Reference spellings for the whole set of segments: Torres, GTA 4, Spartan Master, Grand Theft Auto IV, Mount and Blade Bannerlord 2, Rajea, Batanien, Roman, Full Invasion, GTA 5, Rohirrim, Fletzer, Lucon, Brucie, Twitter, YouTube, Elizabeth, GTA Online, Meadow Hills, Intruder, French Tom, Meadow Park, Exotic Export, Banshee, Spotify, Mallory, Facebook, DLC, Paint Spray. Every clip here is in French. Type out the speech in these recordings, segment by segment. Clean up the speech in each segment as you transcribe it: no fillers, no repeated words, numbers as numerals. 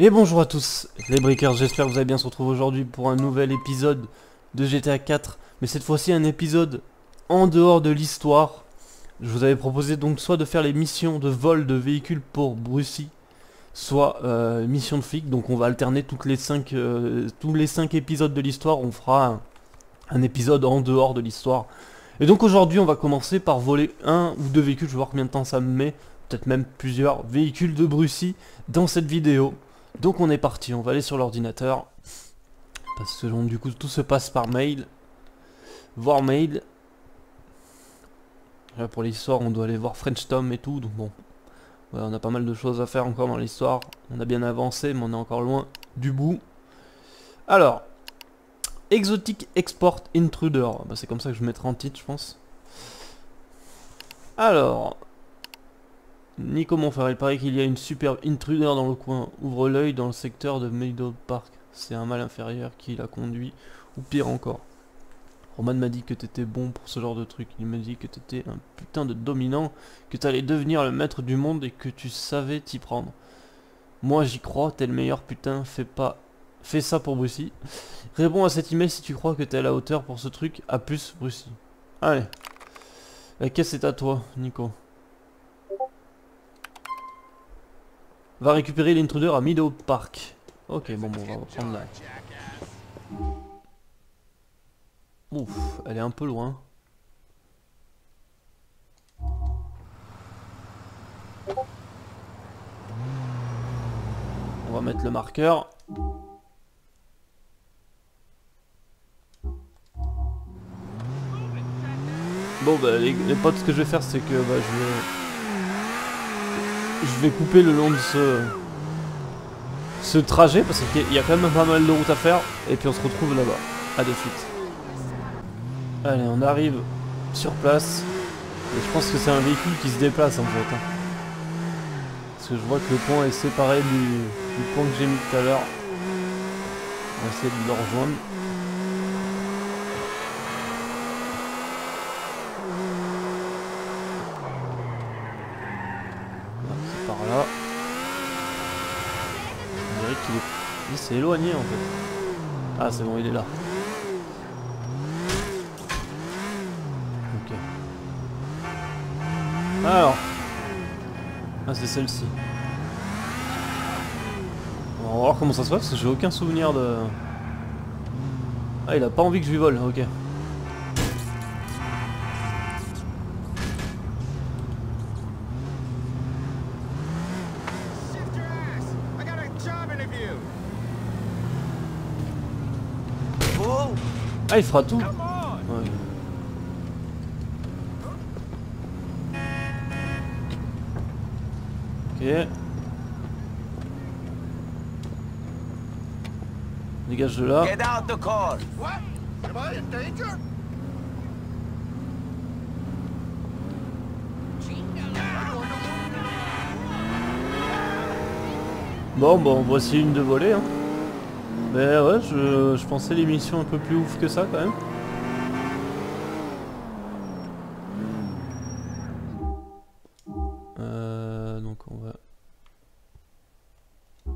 Et bonjour à tous les breakers, j'espère que vous allez bien. On se retrouve aujourd'hui pour un nouvel épisode de GTA 4, mais cette fois-ci un épisode en dehors de l'histoire. Je vous avais proposé donc soit de faire les missions de vol de véhicules pour Brucie, soit mission de flic. Donc on va alterner tous les 5 épisodes de l'histoire, on fera un épisode en dehors de l'histoire. Et donc aujourd'hui on va commencer par voler un ou deux véhicules, je vais voir combien de temps ça me met, peut-être même plusieurs véhicules de Brucie dans cette vidéo. Donc on est parti, on va aller sur l'ordinateur, parce que donc, du coup tout se passe par mail, voir mail. Là, pour l'histoire on doit aller voir French Tom et tout, donc bon, voilà, on a pas mal de choses à faire encore dans l'histoire. On a bien avancé mais on est encore loin du bout. Alors, Exotic Export Intruder, bah, c'est comme ça que je mettrai en titre je pense. Alors... Nico mon frère, il paraît qu'il y a une superbe intruder dans le coin. Ouvre l'œil dans le secteur de Meadow Park. C'est un mal inférieur qui l'a conduit, ou pire encore. Roman m'a dit que t'étais bon pour ce genre de truc. Il m'a dit que t'étais un putain de dominant, que t'allais devenir le maître du monde et que tu savais t'y prendre. Moi j'y crois, t'es le meilleur putain, fais ça pour Brucie. Réponds à cet email si tu crois que t'es à la hauteur pour ce truc. A plus Brucie. Allez. La caisse est à toi, Nico. Va récupérer l'intruder à Meadow Park. Ok, bon, on va reprendre là. Ouf, elle est un peu loin. On va mettre le marqueur. Bon, bah, les potes, ce que je vais faire, c'est que bah, je vais couper le long de ce trajet parce qu'il y a quand même pas mal de routes à faire, et puis on se retrouve là-bas. À de suite. Allez, on arrive sur place. Et je pense que c'est un véhicule qui se déplace en fait. Hein. Parce que je vois que le pont est séparé du pont que j'ai mis tout à l'heure. On va essayer de le rejoindre. Il s'est éloigné en fait. Ah c'est bon, il est là. Ok. Alors. Ah c'est celle-ci. On va voir comment ça se passe parce que j'ai aucun souvenir de... Ah il a pas envie que je lui vole, ok. Ah il fera tout ouais. Ok. Dégage de là. Bon bon, voici une de volée hein. Mais ouais, je pensais l'émission un peu plus ouf que ça quand même. Donc on va... On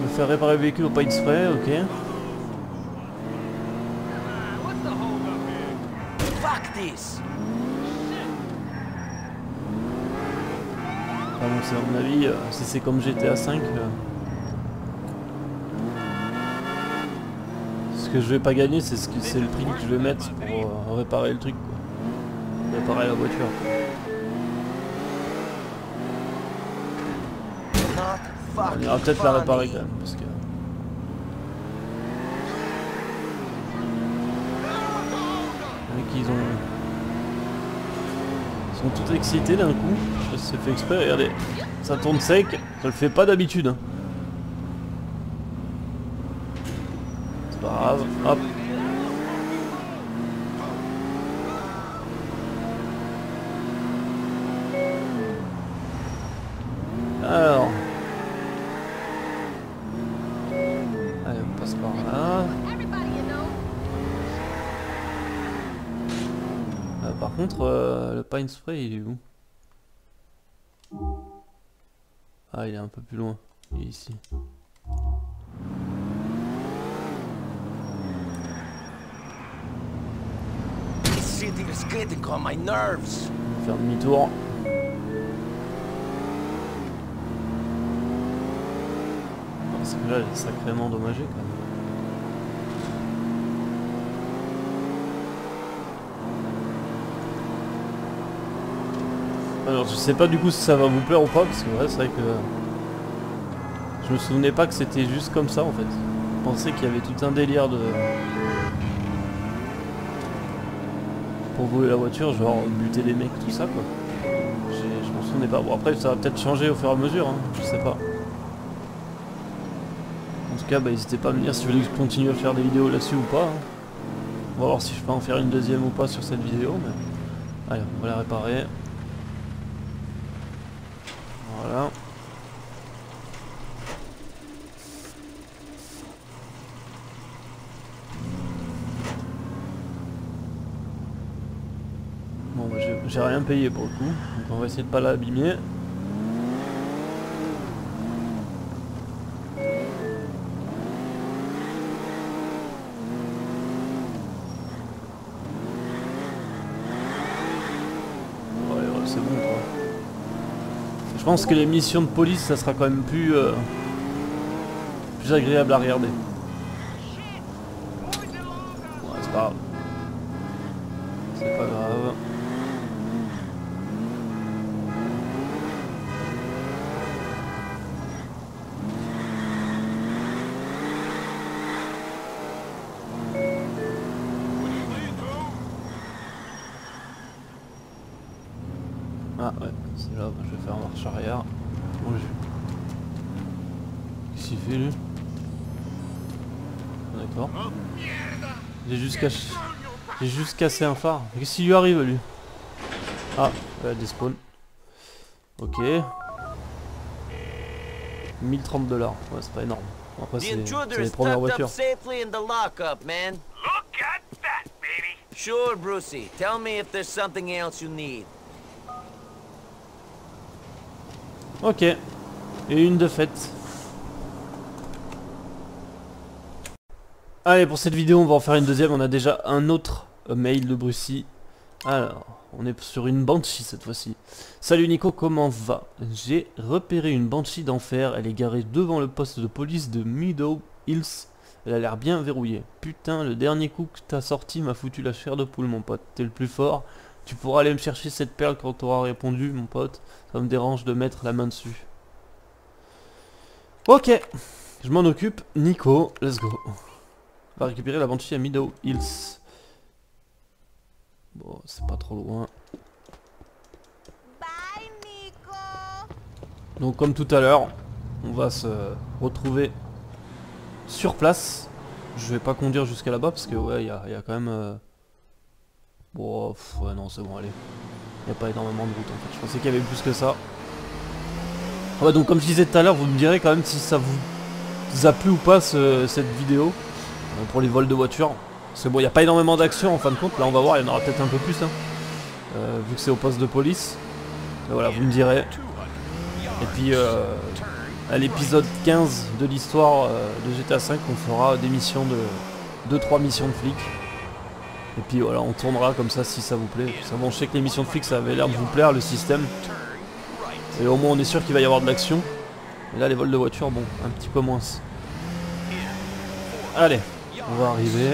va faire réparer le véhicule au Paint Spray, ok. Fuck this. À mon avis, si c'est comme GTA 5, ce que je vais pas gagner, c'est le prix que je vais mettre pour réparer le truc, quoi. Réparer la voiture. Quoi. On ira peut-être la réparer quand même, parce que. Les mecs, ils ont. Ils sont tout excités d'un coup, je sais fait exprès, regardez, ça tourne sec, ça le fait pas d'habitude. Hein. C'est pas grave, hop. Alors. Allez, on passe par là. Par contre, le Paint Spray il est où? Ah, il est un peu plus loin. Il est ici. Faire demi-tour. Parce que là, il est sacrément endommagé quand même. Alors je sais pas du coup si ça va vous plaire ou pas, parce que ouais, c'est vrai que je me souvenais pas que c'était juste comme ça en fait. Je pensais qu'il y avait tout un délire de... pour voler la voiture, genre buter les mecs, tout ça quoi. Je m'en souvenais pas. Bon après ça va peut-être changer au fur et à mesure, hein, je sais pas. En tout cas bah, n'hésitez pas à me dire si vous voulez que je continue à faire des vidéos là-dessus ou pas. Hein. On va voir si je peux en faire une deuxième ou pas sur cette vidéo. Mais... allez, on va la réparer. Voilà. Bon bah j'ai rien payé pour le coup, donc on va essayer de pas l'abîmer. Ouais, c'est bon quoi. Je pense que les missions de police, ça sera quand même plus agréable à regarder. Ouais, c'est pas grave. C'est pas grave. Ah ouais, c'est là, je vais faire marche arrière. Bon, qu'est-ce qu'il fait lui? D'accord. J'ai juste caché... j'ai juste cassé un phare. Qu'est-ce qui lui arrive lui? Ah, elle despawn. Ok. 1030 $. Ouais, c'est pas énorme. Après c'est les premières voitures. Sure, Brucie. Tell me if there's something else you need. Ok, et une de fête. Allez, pour cette vidéo, on va en faire une deuxième. On a déjà un autre mail de Brucie. Alors, on est sur une Banshee cette fois-ci. Salut Nico, comment va? J'ai repéré une Banshee d'enfer. Elle est garée devant le poste de police de Meadow Hills. Elle a l'air bien verrouillée. Putain, le dernier coup que t'as sorti m'a foutu la chair de poule, mon pote. T'es le plus fort. Tu pourras aller me chercher cette perle quand t'auras répondu, mon pote. Ça me dérange de mettre la main dessus. Ok. Je m'en occupe. Nico, let's go. On va récupérer la Banshee à Meadow Hills. Bon, c'est pas trop loin. Bye, Nico. Donc, comme tout à l'heure, on va se retrouver sur place. Je vais pas conduire jusqu'à là-bas parce que, ouais, y a quand même... Bon, ouais, non, c'est bon, allez. Il n'y a pas énormément de route en fait. Je pensais qu'il y avait plus que ça. Ouais, donc comme je disais tout à l'heure, vous me direz quand même si ça vous a plu ou pas cette vidéo. Pour les vols de voitures. Parce que bon, il n'y a pas énormément d'action en fin de compte. Là, on va voir, il y en aura peut-être un peu plus. Hein. Vu que c'est au poste de police. Et voilà, vous me direz. Et puis, à l'épisode 15 de l'histoire de GTA 5, on fera des missions de... 2-3 missions de flics. Et puis voilà, on tournera comme ça si ça vous plaît. Ça, bon, je sais que les missions de flics, ça avait l'air de vous plaire, le système. Et au moins, on est sûr qu'il va y avoir de l'action. Et là, les vols de voiture, bon, un petit peu moins. Allez, on va arriver.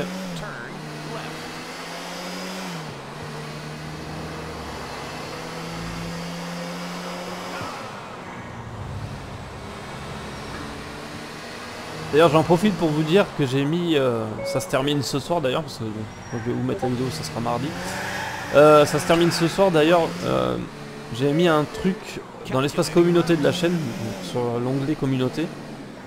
D'ailleurs j'en profite pour vous dire que j'ai mis, ça se termine ce soir d'ailleurs, parce que bon, je vais vous mettre la vidéo, ça sera mardi. Ça se termine ce soir d'ailleurs, j'ai mis un truc dans l'espace communauté de la chaîne, sur l'onglet communauté,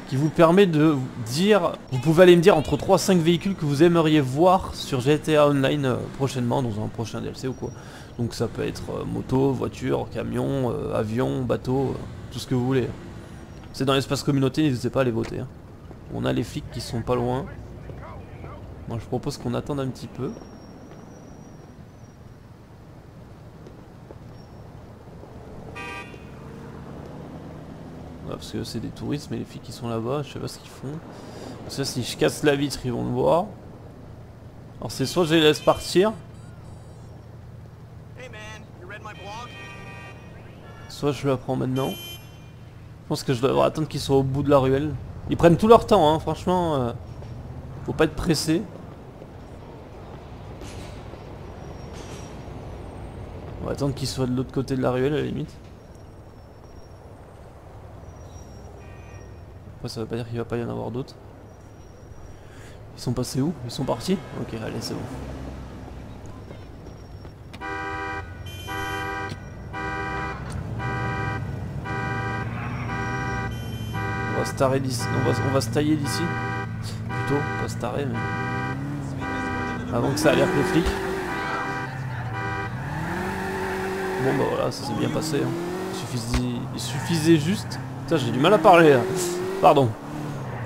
qui vous permet de dire, vous pouvez aller me dire entre 3 et 5 véhicules que vous aimeriez voir sur GTA Online prochainement, dans un prochain DLC ou quoi. Donc ça peut être moto, voiture, camion, avion, bateau, tout ce que vous voulez. C'est dans l'espace communauté, n'hésitez pas à aller voter. Hein. On a les flics qui sont pas loin. Moi je propose qu'on attende un petit peu. parce que c'est des touristes, mais les filles qui sont là-bas, je sais pas ce qu'ils font. Parce que si je casse la vitre, ils vont me voir. Alors c'est soit je les laisse partir, soit je la prends maintenant. Je pense que je devrais attendre qu'ils soient au bout de la ruelle. Ils prennent tout leur temps, hein, franchement. Faut pas être pressé. On va attendre qu'ils soient de l'autre côté de la ruelle à la limite. Après ça veut pas dire qu'il va pas y en avoir d'autres. Ils sont passés où? Ils sont partis? Ok, allez, c'est bon. On va se tailler d'ici. Plutôt, pas se tailler, mais... avant que ça alerte les flics. Bon bah voilà, ça s'est bien passé. Hein. Il suffisait juste... Putain, j'ai du mal à parler là. Pardon.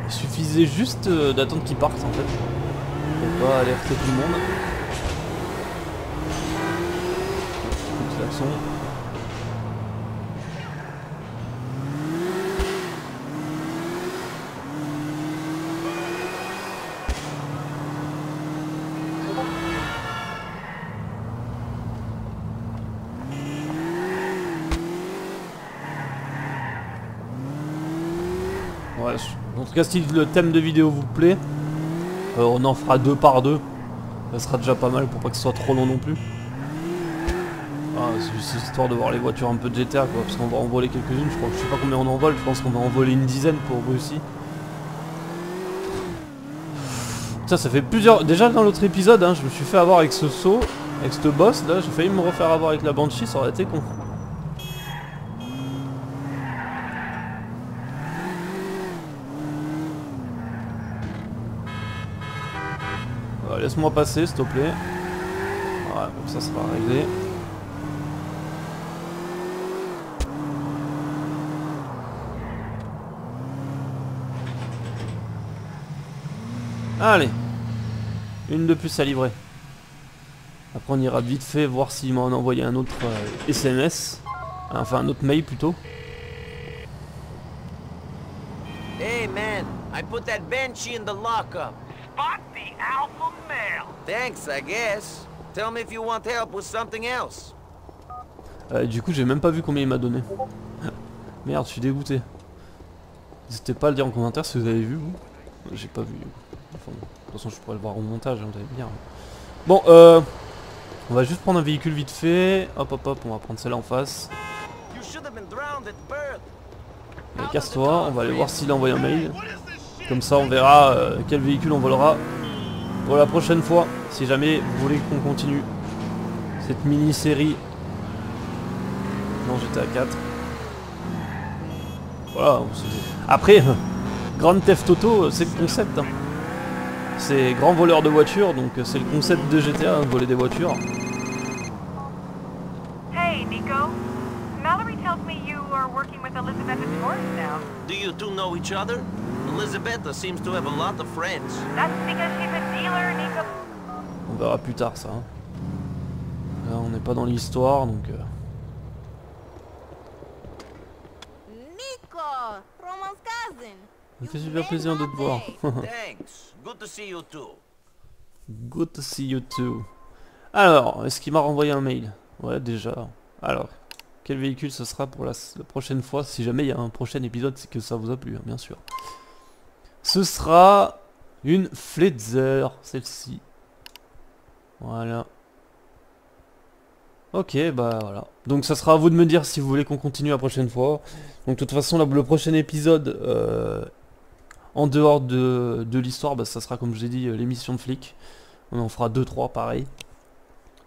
Il suffisait juste d'attendre qu'ils partent en fait. Pour pas alerter tout le monde. Petit klaxon. En tout cas, si le thème de vidéo vous plaît, on en fera 2 par 2. Ça sera déjà pas mal pour pas que ce soit trop long non plus. Ah, c'est juste histoire de voir les voitures un peu de GTA quoi, parce qu'on va en voler quelques-unes. Je crois, je sais pas combien on en vole, je pense qu'on va en voler une dizaine pour Brucie. Ça fait plusieurs... Déjà dans l'autre épisode, hein, je me suis fait avoir avec ce saut, avec ce boss là, j'ai failli me refaire avoir avec la Banshee, ça aurait été con. Laisse-moi passer, s'il te plaît. Voilà, comme ça sera réglé. Allez, une de plus à livrer. Après, on ira vite fait voir s'il m'en a envoyé un autre SMS. Enfin, un autre mail plutôt. Hey man, I put that Banshee in the lockup. Spot the alpha male. Thanks, I guess. Tell me if you want help with something else. Du coup, j'ai même pas vu combien il m'a donné. Merde, je suis dégoûté. N'hésitez pas à le dire en commentaire si vous avez vu. J'ai pas vu. Enfin, de toute façon, je pourrais le voir au montage, hein, vous allez me dire. Bon, on va juste prendre un véhicule vite fait. Hop, hop, hop, on va prendre celle en face. Casse-toi, on va aller voir s'il a envoyé un mail. Comme ça on verra quel véhicule on volera pour la prochaine fois, si jamais vous voulez qu'on continue cette mini-série dans GTA 4. Voilà, après, Grand Theft Auto, c'est le concept. Hein. C'est grand voleur de voitures, donc c'est le concept de GTA, hein, voler des voitures. Hey Nico, Mallory tells me you are working with Elizabeth and Torres now. Do you two know each other? Elizabeth seems to have a lot of friends. That's because she's a dealer, Nico. On verra plus tard ça. Hein. Là, on n'est pas dans l'histoire donc. Nico, Roman's cousin. Ça fait super plaisir de te voir. Thanks. Good to see you too. Good to see you too. Alors, est-ce qu'il m'a renvoyé un mail? Ouais, déjà. Alors, quel véhicule ce sera pour la prochaine fois? Si jamais il y a un prochain épisode, c'est que ça vous a plu, hein, bien sûr. Ce sera une Fletzer, celle-ci. Voilà. Ok, bah voilà. Donc ça sera à vous de me dire si vous voulez qu'on continue la prochaine fois. Donc de toute façon, là, le prochain épisode, en dehors de l'histoire, bah, ça sera, comme je l'ai dit, l'émission de flics. On en fera 2-3, pareil.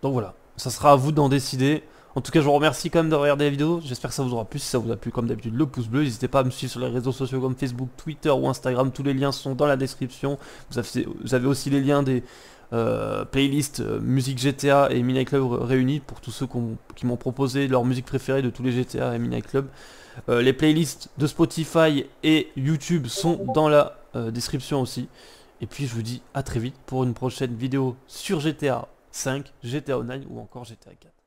Donc voilà, ça sera à vous d'en décider. En tout cas, je vous remercie quand même d'avoir regardé la vidéo. J'espère que ça vous aura plu. Si ça vous a plu, comme d'habitude, le pouce bleu. N'hésitez pas à me suivre sur les réseaux sociaux comme Facebook, Twitter ou Instagram. Tous les liens sont dans la description. Vous avez aussi les liens des playlists Musique GTA et Midnight Club réunis pour tous ceux qui m'ont proposé leur musique préférée de tous les GTA et Midnight Club. Les playlists de Spotify et YouTube sont dans la description aussi. Et puis, je vous dis à très vite pour une prochaine vidéo sur GTA 5, GTA Online ou encore GTA 4.